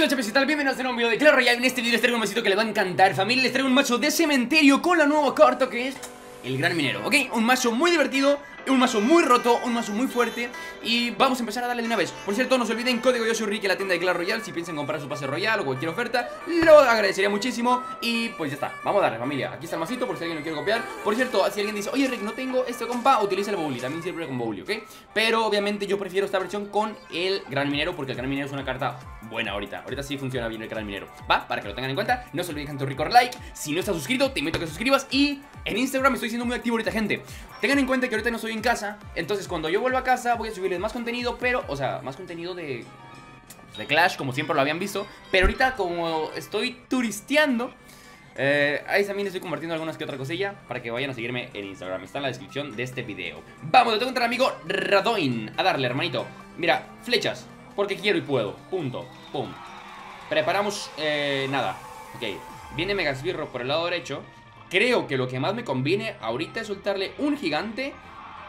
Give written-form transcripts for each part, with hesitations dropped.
Chicos, chavales, ¿qué tal? Bienvenidos a un nuevo video de Clash Royale. En este video les traigo un machito que les va a encantar, familia. Les traigo un macho de cementerio con la nueva carta que es el gran minero, ¿ok? Un macho muy divertido, un mazo muy roto, un mazo muy fuerte. Y vamos a empezar a darle de una vez. Por cierto, no se olviden, código yo soy Ricky en la tienda de Clash Royale. Si piensan comprar su pase Royal o cualquier oferta, lo agradecería muchísimo. Y pues ya está, vamos a darle, familia. Aquí está el masito por si alguien lo quiere copiar. Por cierto, si alguien dice, oye Rick, no tengo este compa, utiliza el Bowly, también sirve con Bowly, ¿ok? Pero obviamente yo prefiero esta versión con el gran minero, porque el gran minero es una carta buena ahorita. Ahorita sí funciona bien el gran minero, ¿va? Para que lo tengan en cuenta. No se olviden tanto rico like. Si no estás suscrito, te invito a que suscribas. Y en Instagram estoy siendo muy activo ahorita, gente. Tengan en cuenta que ahorita no soy en casa, entonces cuando yo vuelva a casa voy a subirles más contenido, pero, o sea, más contenido de Clash, como siempre lo habían visto. Pero ahorita como estoy turisteando, ahí también estoy compartiendo algunas que otra cosilla para que vayan a seguirme en Instagram, está en la descripción de este video. Vamos, lo tengo contra el amigo Radoin, a darle, hermanito. Mira, flechas, porque quiero y puedo, punto, pum. Preparamos, nada, ok, viene Mega Esbirro por el lado derecho. Creo que lo que más me conviene ahorita es soltarle un gigante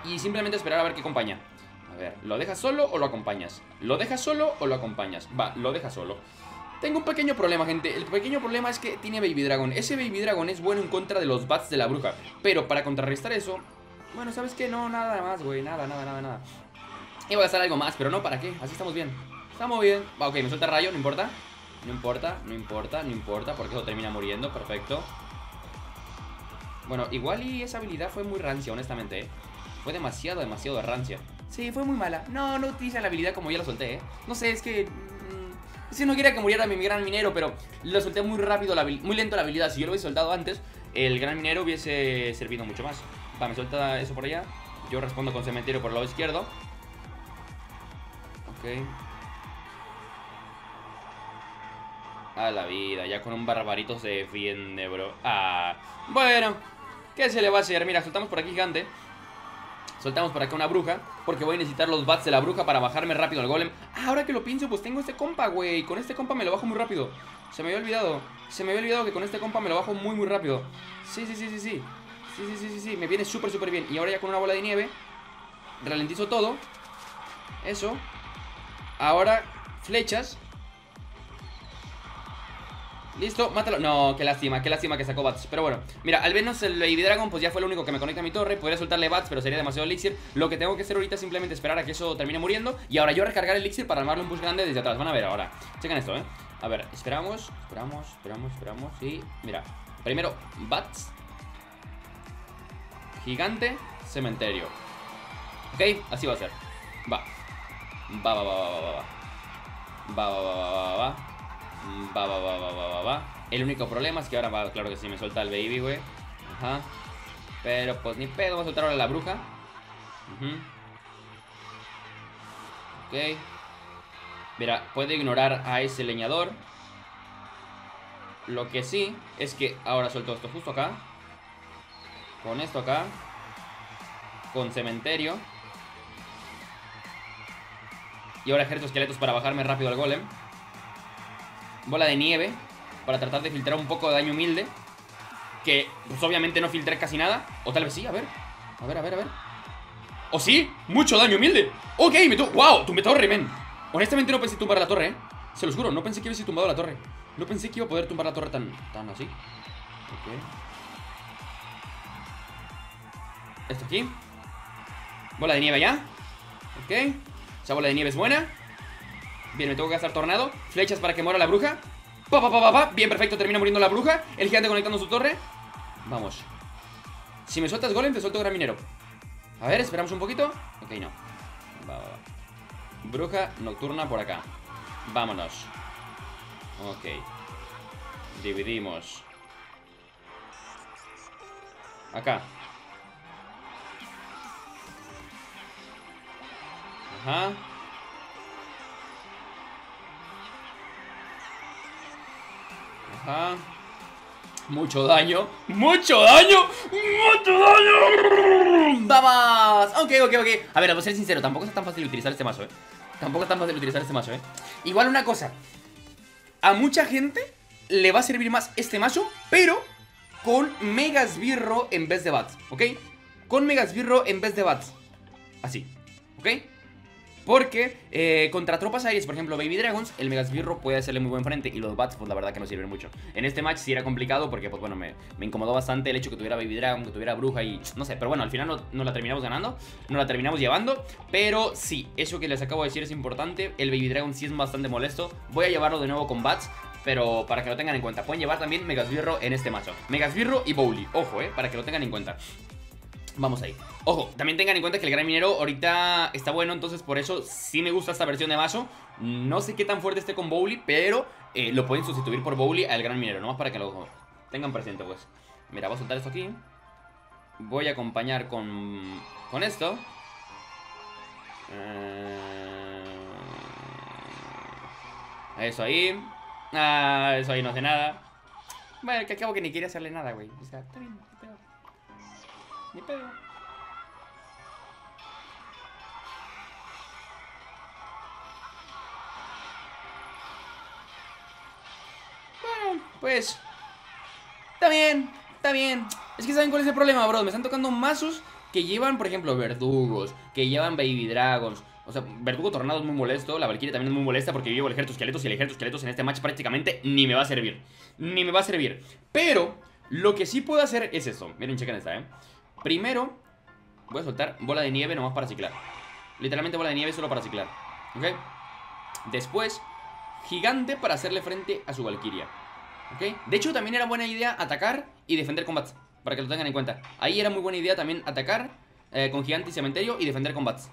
y simplemente esperar a ver qué acompaña. A ver, ¿lo dejas solo o lo acompañas? ¿Lo dejas solo o lo acompañas? Va, lo dejas solo. Tengo un pequeño problema, gente. El pequeño problema es que tiene Baby Dragon. Ese Baby Dragon es bueno en contra de los bats de la bruja, pero para contrarrestar eso, bueno, ¿sabes qué? No, nada más, güey, nada. Iba a gastar algo más, pero no, ¿para qué? Así estamos bien. Estamos bien. Va, ok, me suelta rayo, no importa. No importa, porque eso termina muriendo, perfecto. Bueno, igual y esa habilidad fue muy rancia, honestamente, ¿eh? Fue demasiado rancia. Sí, fue muy mala. No, no utiliza la habilidad como ya la solté, ¿eh? No sé, es que... si no quería que muriera mi gran minero, pero lo solté muy rápido, muy lento la habilidad. Si yo lo hubiese soltado antes, el gran minero hubiese servido mucho más. Va, me suelta eso por allá. Yo respondo con cementerio por el lado izquierdo. Ok. A la vida, ya con un barbarito se defiende, bro. Ah, bueno, ¿qué se le va a hacer? Mira, soltamos por aquí gigante. Soltamos por acá una bruja, porque voy a necesitar los bats de la bruja para bajarme rápido al golem. Ahora que lo pienso, pues tengo este compa, güey. Con este compa me lo bajo muy rápido. Se me había olvidado. Se me había olvidado que con este compa me lo bajo muy rápido. Sí. Me viene súper bien. Y ahora ya con una bola de nieve ralentizo todo. Eso. Ahora flechas. Listo, mátalo. No, qué lástima que sacó bats. Pero bueno, mira, al menos el Baby Dragon pues ya fue lo único que me conecta a mi torre. Podría soltarle bats, pero sería demasiado elixir. Lo que tengo que hacer ahorita es simplemente esperar a que eso termine muriendo. Y ahora yo recargar el elixir para armarle un push grande desde atrás. Van a ver ahora, chequen esto, eh. A ver, esperamos. Y mira, primero bats, gigante, cementerio. Ok, así va a ser. Va. El único problema es que ahora va, claro que sí, me suelta el baby, güey. Ajá. Pero pues ni pedo, va a soltar ahora la bruja. Ok. Mira, puede ignorar a ese leñador. Lo que sí es que ahora suelto esto justo acá. Con esto acá. Con cementerio. Y ahora ejército esqueletos para bajarme rápido al golem. Bola de nieve para tratar de filtrar un poco de daño humilde, que pues obviamente no filtré casi nada. O tal vez sí, a ver. O sí, mucho daño humilde. Ok, me tuvo, wow, tumbé torre, men. Honestamente no pensé tumbar la torre, se los juro. No pensé que hubiese tumbado la torre. No pensé que iba a poder tumbar la torre tan así. Ok. Esto aquí. Bola de nieve allá. Ok. Esa bola de nieve es buena. Bien, me tengo que gastar tornado. Flechas para que muera la bruja. Bien, perfecto, termina muriendo la bruja. El gigante conectando su torre. Vamos. Si me sueltas golem, te suelto gran minero. A ver, esperamos un poquito. Ok, no. Va. Bruja nocturna por acá. Vámonos. Ok. Dividimos. Acá. Ajá. Ajá. Mucho daño. Vamos. Ok. A ver, voy a ser sincero, tampoco es tan fácil utilizar este mazo, eh. Igual una cosa, a mucha gente le va a servir más este mazo, pero con Mega Esbirro en vez de bats, ok. Así, ok. Porque contra tropas aéreas, por ejemplo Baby Dragons, el Mega Esbirro puede hacerle muy buen frente. Y los Bats, pues la verdad que no sirven mucho. En este match sí era complicado porque, pues bueno, me incomodó bastante el hecho que tuviera Baby Dragon, que tuviera Bruja y no sé, pero bueno, al final no la terminamos ganando, no la terminamos llevando. Pero sí, eso que les acabo de decir es importante. El Baby Dragon sí es bastante molesto. Voy a llevarlo de nuevo con Bats, pero para que lo tengan en cuenta. Pueden llevar también Mega Esbirro en este macho. Mega Esbirro y Bowly, ojo, para que lo tengan en cuenta. Vamos ahí. Ojo, también tengan en cuenta que el Gran Minero ahorita está bueno, entonces por eso sí me gusta esta versión de mazo. No sé qué tan fuerte esté con Bowly, pero lo pueden sustituir por Bowly al Gran Minero, nomás para que lo tengan presente, pues. Mira, voy a soltar esto aquí. Voy a acompañar con esto. Eso ahí. Eso ahí no hace nada. Bueno, que acabo que ni quiere hacerle nada, güey. O sea, está bien. Ni pedo. Bueno, pues está bien, está bien. Es que saben cuál es el problema, bro. Me están tocando mazos que llevan, por ejemplo, verdugos, que llevan Baby Dragons. O sea, Verdugo Tornado es muy molesto. La Valkyria también es muy molesta porque yo llevo el Ejército Esqueletos. Y el Ejército Esqueletos en este match prácticamente ni me va a servir. Ni me va a servir. Pero lo que sí puedo hacer es esto. Miren, chequen esta, Primero voy a soltar bola de nieve nomás para ciclar. Literalmente bola de nieve solo para ciclar. ¿Ok? Después, gigante para hacerle frente a su Valkyria. ¿Ok? De hecho, también era buena idea atacar y defender combats. Para que lo tengan en cuenta. Ahí era muy buena idea también atacar con gigante y cementerio y defender combats.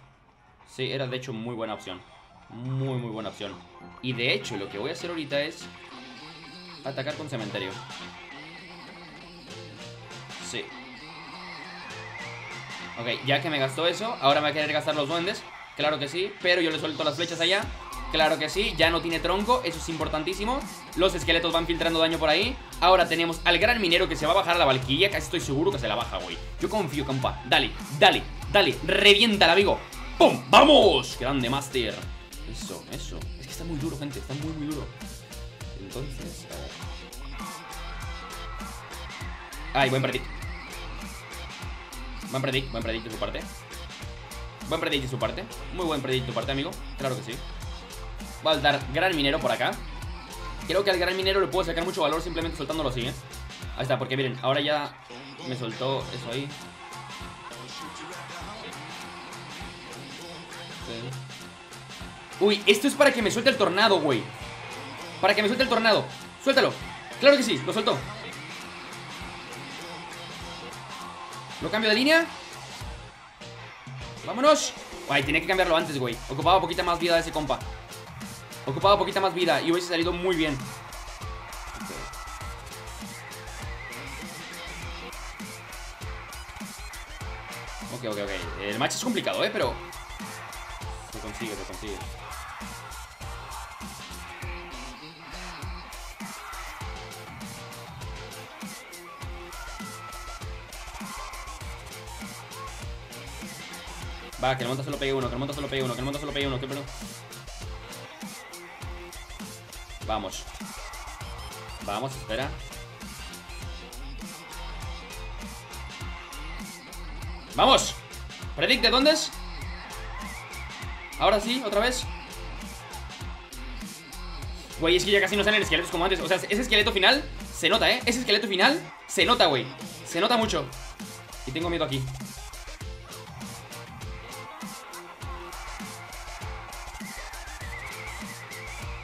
Sí, era de hecho muy buena opción. Muy, muy buena opción. Y de hecho, lo que voy a hacer ahorita es atacar con cementerio. Sí. Ok, ya que me gastó eso, ahora me va a querer gastar los duendes. Claro que sí, pero yo le suelto las flechas allá. Claro que sí, ya no tiene tronco, eso es importantísimo. Los esqueletos van filtrando daño por ahí. Ahora tenemos al Gran Minero que se va a bajar a la Valquiria. Casi estoy seguro que se la baja, güey. Yo confío, compa. Dale, dale, dale. Reviéntala, amigo. ¡Pum! ¡Vamos! Grande Master. Eso, eso. Es que está muy duro, gente. Está muy, muy duro. Entonces... Ay, buen predict. Buen predict de su parte. Buen predict de su parte. Muy buen predict de tu parte, amigo. Claro que sí. Va a dar Gran Minero por acá. Creo que al Gran Minero le puedo sacar mucho valor simplemente soltándolo así, Ahí está, porque miren, ahora ya me soltó eso ahí. Uy, esto es para que me suelte el tornado, güey. Para que me suelte el tornado. Suéltalo. Claro que sí, lo soltó. Lo cambio de línea. Vámonos. Ay, tenía que cambiarlo antes, güey. Ocupaba poquita más vida de ese compa. Ocupaba poquita más vida y hubiese salido muy bien. Ok. El match es complicado, pero... Se consigue, se consigue. Va, que el monta solo pegue uno, que el monta solo pegue uno. Vamos. Vamos, espera. ¡Vamos! Predict, ¿de dónde es? Ahora sí, otra vez. Güey, es que ya casi no salen esqueletos como antes. O sea, ese esqueleto final se nota, Ese esqueleto final se nota, güey. Se nota mucho. Y tengo miedo aquí.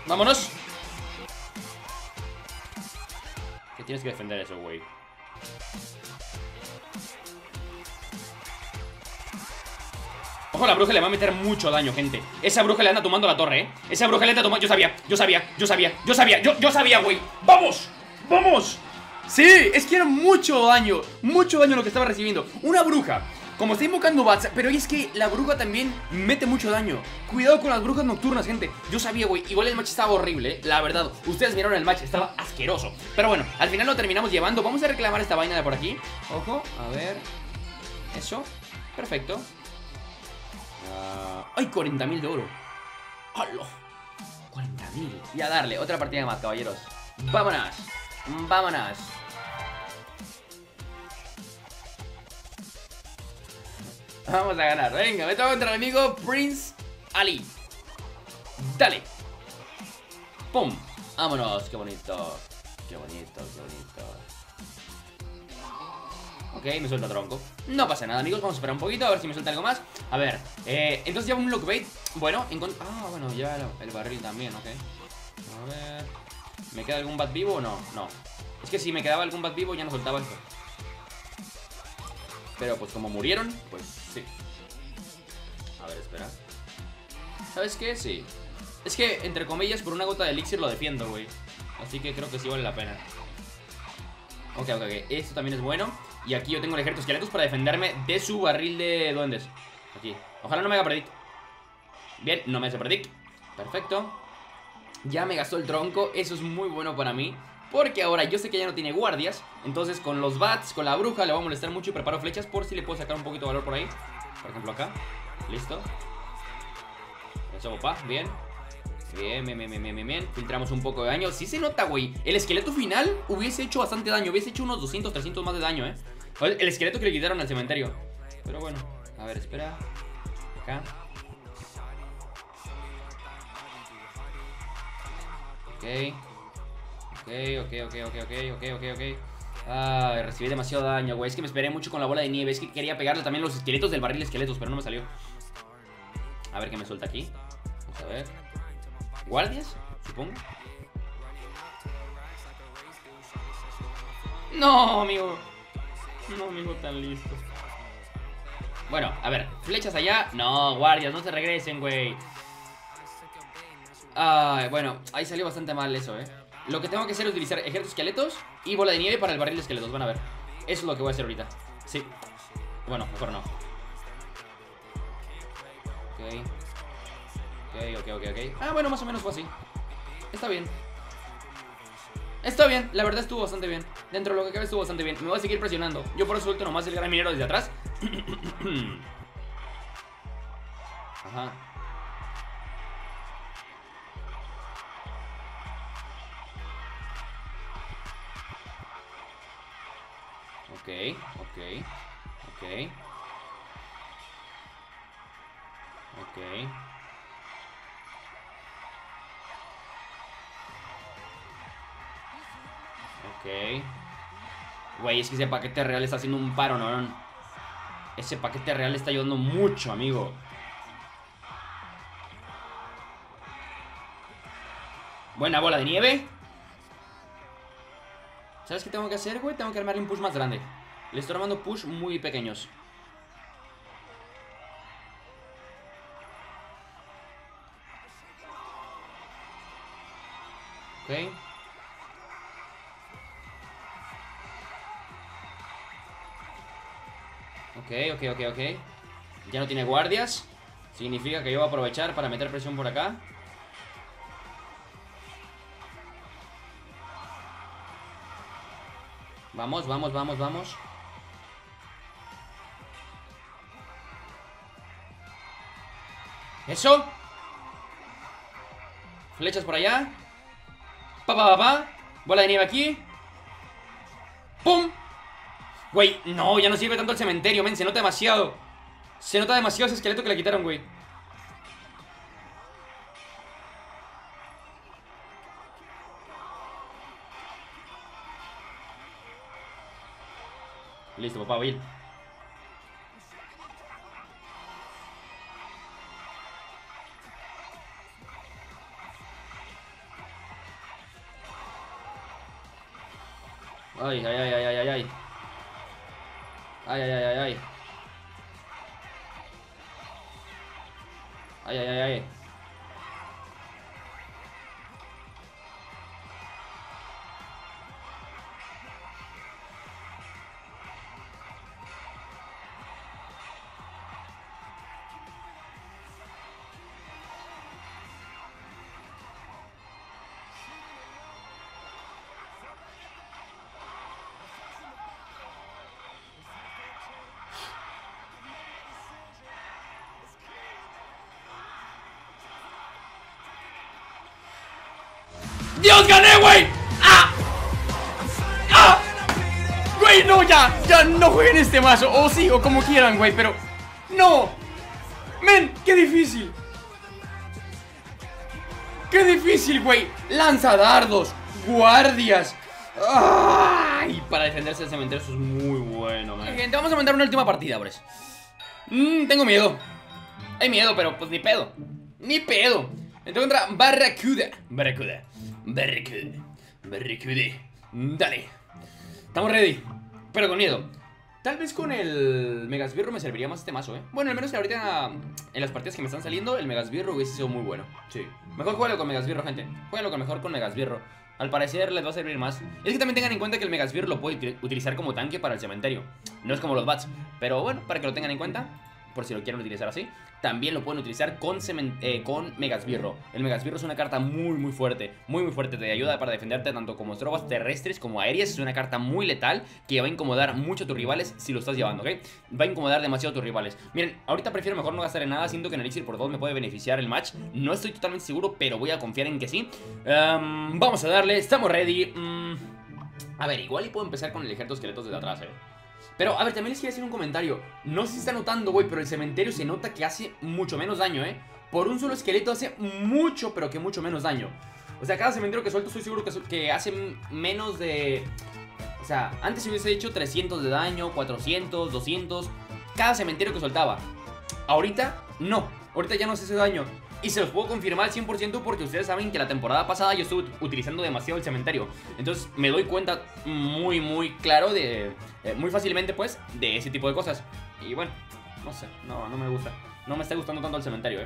¡Vámonos! Tienes que defender eso, güey. Ojo, la bruja le va a meter mucho daño, gente. Esa bruja le anda tomando la torre, Esa bruja le anda tomando... Yo sabía, güey. ¡Vamos! ¡Vamos! Sí, es que era mucho daño. Mucho daño lo que estaba recibiendo. Una bruja, como está invocando bats. Pero es que la bruja también mete mucho daño. Cuidado con las brujas nocturnas, gente. Yo sabía, güey, igual el match estaba horrible, la verdad. Ustedes miraron el match, estaba asqueroso. Pero bueno, al final lo terminamos llevando. Vamos a reclamar esta vaina de por aquí. Ojo, a ver. Eso, perfecto. ¡Ay, 40.000 de oro! ¡Halo! 40.000. Y a darle, otra partida más, caballeros. ¡Vámonos! ¡Vámonos! Vamos a ganar, venga, me toca contra el amigo Prince Ali. Dale. Pum. Vámonos. Qué bonito. Qué bonito, qué bonito. Ok, me suelta tronco. No pasa nada, amigos. Vamos a esperar un poquito a ver si me suelta algo más. A ver. Entonces lleva un lock bait. Bueno, ah, bueno, lleva el barril también, ok. A ver. ¿Me queda algún bat vivo o no? No. Es que si me quedaba algún bat vivo ya no soltaba esto. Pero pues como murieron, pues sí. A ver, espera. ¿Sabes qué? Sí. Es que, entre comillas, por una gota de elixir lo defiendo, güey. Así que creo que sí vale la pena. Ok, ok, ok. Esto también es bueno. Y aquí yo tengo el ejército de esqueletos para defenderme de su barril de duendes. Aquí. Ojalá no me haga predict. Bien, no me hace predict. Perfecto. Ya me gastó el tronco. Eso es muy bueno para mí. Porque ahora yo sé que ya no tiene guardias. Entonces con los bats, con la bruja, le va a molestar mucho. Y preparo flechas por si le puedo sacar un poquito de valor por ahí. Por ejemplo acá. Listo. Eso, papá. Bien. Bien, bien, bien, bien, bien, bien. Filtramos un poco de daño. Sí se nota, güey. El esqueleto final hubiese hecho bastante daño. Hubiese hecho unos 200, 300 más de daño, eh. El esqueleto que le quitaron al cementerio. Pero bueno. A ver, espera. Acá. Ok. Ok. Ah, recibí demasiado daño, güey. Es que me esperé mucho con la bola de nieve. Es que quería pegarle también los esqueletos del barril de esqueletos, pero no me salió. A ver qué me suelta aquí. Vamos a ver. ¿Guardias? Supongo. No, amigo. No, amigo, tan listo. Bueno, a ver. Flechas allá. No, guardias, no se regresen, güey. Ay, bueno. Ahí salió bastante mal eso, eh. Lo que tengo que hacer es utilizar ejército de esqueletos y bola de nieve para el barril de esqueletos, van a ver. Eso es lo que voy a hacer ahorita, sí. Bueno, mejor no. Ok. Ok. Ah, bueno, más o menos fue así. Está bien. Está bien, la verdad estuvo bastante bien. Dentro de lo que cabe estuvo bastante bien. Me voy a seguir presionando, yo por eso suelto nomás el gran minero desde atrás. Ajá. Ok. Güey, es que ese paquete real está haciendo un paro, ¿no? Ese paquete real está ayudando mucho, amigo. Buena bola de nieve. ¿Sabes qué tengo que hacer, güey? Tengo que armarle un push más grande. Le estoy armando push muy pequeños. Ok. Ok. Ya no tiene guardias. Significa que yo voy a aprovechar para meter presión por acá. Vamos, vamos, vamos, vamos. Eso. Flechas por allá. Pa, pa, pa, pa. Bola de nieve aquí. ¡Pum! Güey, no, ya no sirve tanto el cementerio, men. Se nota demasiado. Se nota demasiado ese esqueleto que le quitaron, güey. Listo, papá, voy a ir. Ay. ¡Dios, gané, güey! ¡Ah! ¡Ah! Güey, no, ya. Ya no jueguen este mazo. O sí, o como quieran, güey, pero... ¡No! ¡Men! ¡Qué difícil! ¡Qué difícil, güey! ¡Lanza dardos! ¡Guardias! ¡Ay! Para defenderse del cementerio eso es muy bueno, man. Gente, vamos a mandar una última partida, bro. Tengo miedo. Hay miedo, pero pues ni pedo. Ni pedo. Entonces contra Barracuda. Barracuda. Dale. Estamos ready. Pero con miedo. Tal vez con el Megasbirro me serviría más este mazo, ¿eh? Bueno, al menos que ahorita en las partidas que me están saliendo, el Megasbirro hubiese sido muy bueno. Sí. Mejor juégalo con Megasbirro, gente. Juégalo mejor con Megasbirro. Al parecer les va a servir más. Es que también tengan en cuenta que el Megasbirro lo puede utilizar como tanque para el cementerio. No es como los Bats. Pero bueno, para que lo tengan en cuenta, por si lo quieren utilizar así. También lo pueden utilizar con Megasbirro. El Megasbirro es una carta muy fuerte. Muy fuerte, te ayuda para defenderte tanto como trovas terrestres como aéreas. Es una carta muy letal que va a incomodar mucho a tus rivales si lo estás llevando, ¿ok? Va a incomodar demasiado a tus rivales. Miren, ahorita prefiero mejor no gastar en nada. Siento que en Elixir por 2 me puede beneficiar el match. No estoy totalmente seguro, pero voy a confiar en que sí. Vamos a darle, estamos ready. A ver, igual y puedo empezar con el ejército de esqueletos desde atrás, Pero, a ver, también les quiero hacer un comentario. No sé si está notando, güey, pero el cementerio se nota que hace mucho menos daño, Por un solo esqueleto hace mucho, pero que mucho menos daño. O sea, cada cementerio que suelto estoy seguro que hace menos de... O sea, antes hubiese hecho 300 de daño, 400, 200. Cada cementerio que soltaba. Ahorita, no. Ahorita ya no hace ese daño. Y se los puedo confirmar al 100% porque ustedes saben que la temporada pasada yo estuve utilizando demasiado el cementerio. Entonces me doy cuenta muy claro de... muy fácilmente pues, de ese tipo de cosas. Y bueno, no sé, no me gusta. No me está gustando tanto el cementerio,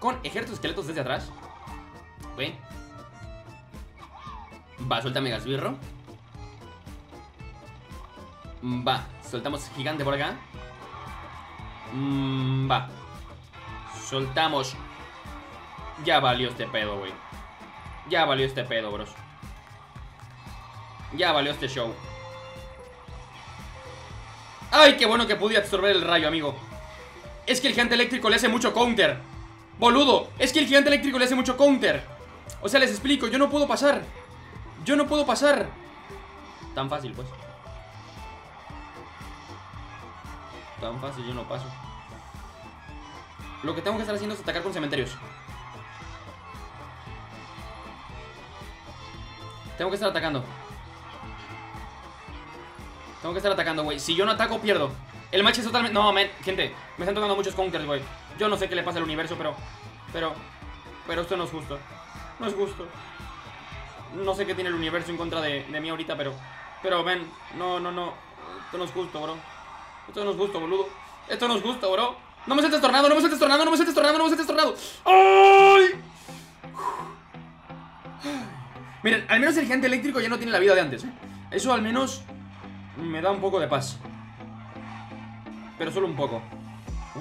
Con ejércitos esqueletos desde atrás. ¿Ven? Va, suelta Megasbirro. Va, soltamos gigante por acá. Va. Soltamos... Ya valió este pedo, güey. Ya valió este pedo, bros. Ya valió este show. ¡Ay, qué bueno que pude absorber el rayo, amigo! Es que el gigante eléctrico le hace mucho counter. ¡Boludo! Es que el gigante eléctrico le hace mucho counter. O sea, les explico, yo no puedo pasar. Yo no puedo pasar. Tan fácil, pues. Tan fácil, yo no paso. Lo que tengo que estar haciendo es atacar con cementerios. Tengo que estar atacando. Tengo que estar atacando, güey. Si yo no ataco, pierdo. El match es totalmente... No, man, gente. Me están tocando muchos counters, güey. Yo no sé qué le pasa al universo, pero esto no es justo. No es justo. No sé qué tiene el universo en contra de mí ahorita, pero, man, no. Esto no es justo, bro. Esto no es justo, boludo. Esto no es justo, bro. No me sueltes tornado, no me sueltes tornado. ¡Ay! Miren, al menos el gigante eléctrico ya no tiene la vida de antes. Eso al menos me da un poco de paz. Pero solo un poco.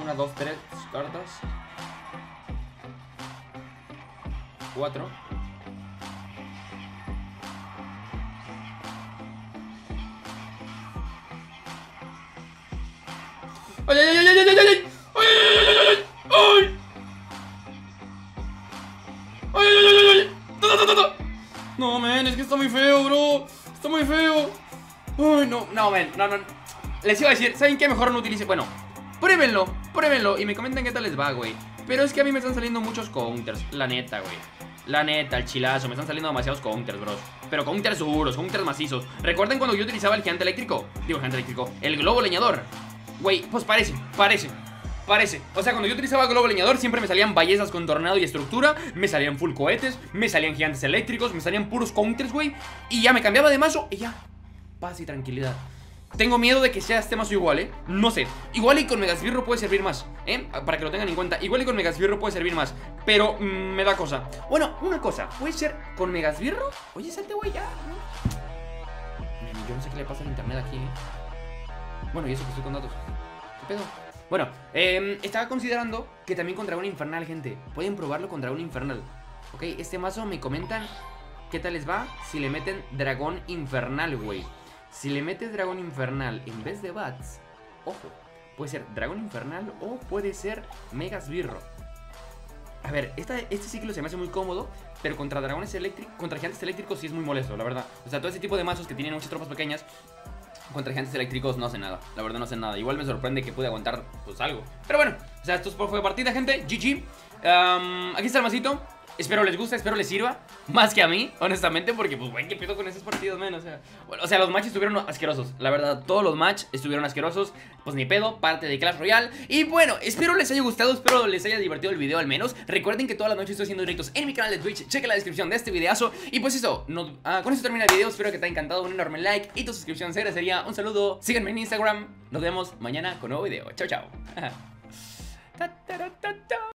1, 2, 3 cartas. 4. ¡Ay! No, men, es que está muy feo, bro. Está muy feo. Uy, no, men. Les iba a decir, ¿saben qué? Mejor no utilice. Bueno, pruébenlo y me comentan qué tal les va, güey. Pero es que a mí me están saliendo muchos counters. La neta, güey. La neta, el chilazo. Me están saliendo demasiados counters, bros. Pero counters duros, counters macizos. ¿Recuerdan cuando yo utilizaba el gigante eléctrico? Digo, gigante eléctrico, el globo leñador. Güey, pues parece. O sea, cuando yo utilizaba el globo leñador siempre me salían ballestas con tornado y estructura. Me salían full cohetes, me salían gigantes eléctricos, me salían puros counters, güey. Y ya me cambiaba de mazo y ya. Paz y tranquilidad. Tengo miedo de que sea este mazo igual, no sé. Igual y con Megasbirro puede servir más, para que lo tengan en cuenta, igual y con Megasbirro puede servir más. Pero me da cosa. Bueno, una cosa, ¿puede ser con Megasbirro? Oye, salte, güey, ya. Yo no sé qué le pasa al internet aquí, Bueno, y eso que estoy con datos. ¿Qué pedo? Bueno, estaba considerando que también contra un infernal, gente. Pueden probarlo contra un infernal. Ok, este mazo me comentan qué tal les va si le meten dragón infernal, güey. Si le metes dragón infernal en vez de bats, ojo, puede ser dragón infernal o puede ser Megasbirro. A ver, este ciclo se me hace muy cómodo, pero contra dragones eléctricos, contra gigantes eléctricos sí es muy molesto, la verdad. O sea, todo ese tipo de mazos que tienen muchas tropas pequeñas contra gigantes eléctricos no hacen nada, la verdad no hacen nada. Igual me sorprende que pude aguantar, pues, algo. Pero bueno, o sea, esto fue partida, gente, GG. Aquí está el masito. Espero les guste, espero les sirva. Más que a mí, honestamente, porque pues, güey, ¿qué pedo con esos partidos, men? O sea, bueno, o sea, los matches estuvieron asquerosos. La verdad, todos los matches estuvieron asquerosos. Pues ni pedo, parte de Clash Royale. Y bueno, espero les haya gustado, espero les haya divertido el video al menos. Recuerden que todas las noches estoy haciendo directos en mi canal de Twitch. Chequen la descripción de este videazo. Y pues eso, con eso termina el video. Espero que te haya encantado. Un enorme like y tu suscripción se agradecería. Un saludo, síganme en Instagram. Nos vemos mañana con un nuevo video. Chao, chao.